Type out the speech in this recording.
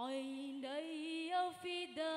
Ay, day of the